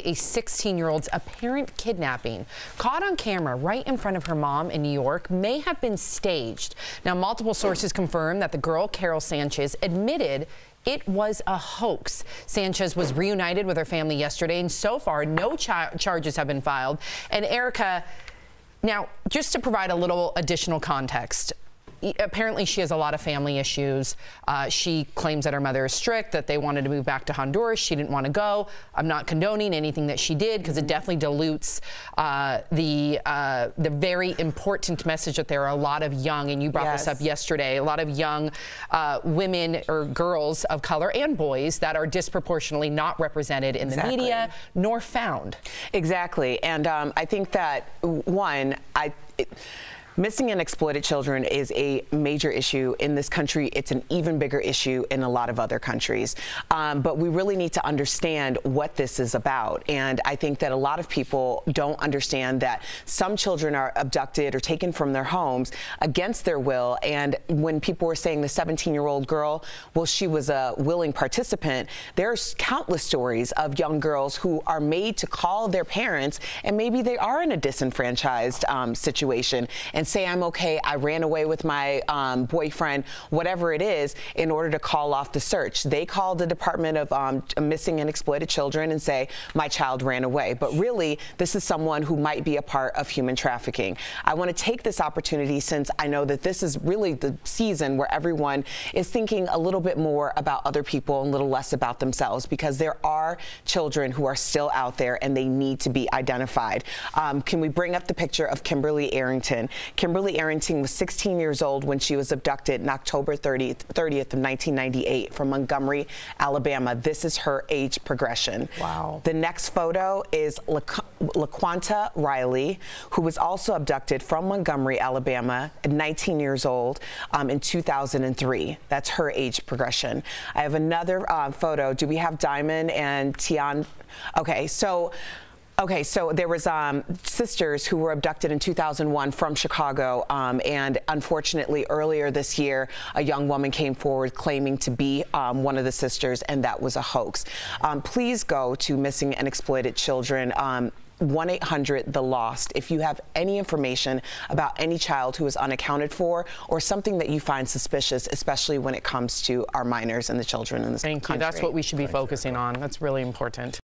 A 16-year-old's apparent kidnapping caught on camera right in front of her mom in New York may have been staged. Now, multiple sources confirm that the girl, Karol Sanchez, admitted it was a hoax. Sanchez was reunited with her family yesterday, and so far, no charges have been filed. And Erica, now, just to provide a little additional context, apparently she has a lot of family issues. She claims that her mother is strict, that they wanted to move back to Honduras. She didn't want to go. I'm not condoning anything that she did because it definitely dilutes the very important message that there are a lot of young, and you brought this up yesterday, a lot of young women or girls of color and boys that are disproportionately not represented in the media nor found. Exactly. And I think that, one, Missing and Exploited Children is a major issue in this country. It's an even bigger issue in a lot of other countries. But we really need to understand what this is about. And I think that a lot of people don't understand that some children are abducted or taken from their homes against their will. And when people were saying the 17-year-old girl, well, she was a willing participant, there's countless stories of young girls who are made to call their parents, and maybe they are in a disenfranchised situation. And say, I'm okay, I ran away with my boyfriend, whatever it is, in order to call off the search. They call the Department of Missing and Exploited Children and say, my child ran away. But really, this is someone who might be a part of human trafficking. I want to take this opportunity, since I know that this is really the season where everyone is thinking a little bit more about other people and a little less about themselves, because there are children who are still out there and they need to be identified. Can we bring up the picture of Kimberly Arrington? Kimberly Arrentine was 16 years old when she was abducted on October 30th of 1998 from Montgomery, Alabama. This is her age progression. Wow. The next photo is La LaQuanta Riley, who was also abducted from Montgomery, Alabama, at 19 years old in 2003. That's her age progression. I have another photo. Do we have Diamond and Tian? Okay, so. Okay, so there was sisters who were abducted in 2001 from Chicago, and unfortunately earlier this year, a young woman came forward claiming to be one of the sisters, and that was a hoax. Please go to Missing and Exploited Children. 1-800-THE-LOST if you have any information about any child who is unaccounted for or something that you find suspicious, especially when it comes to our minors and the children in this country. Thank you. That's what we should be focusing on. That's really important.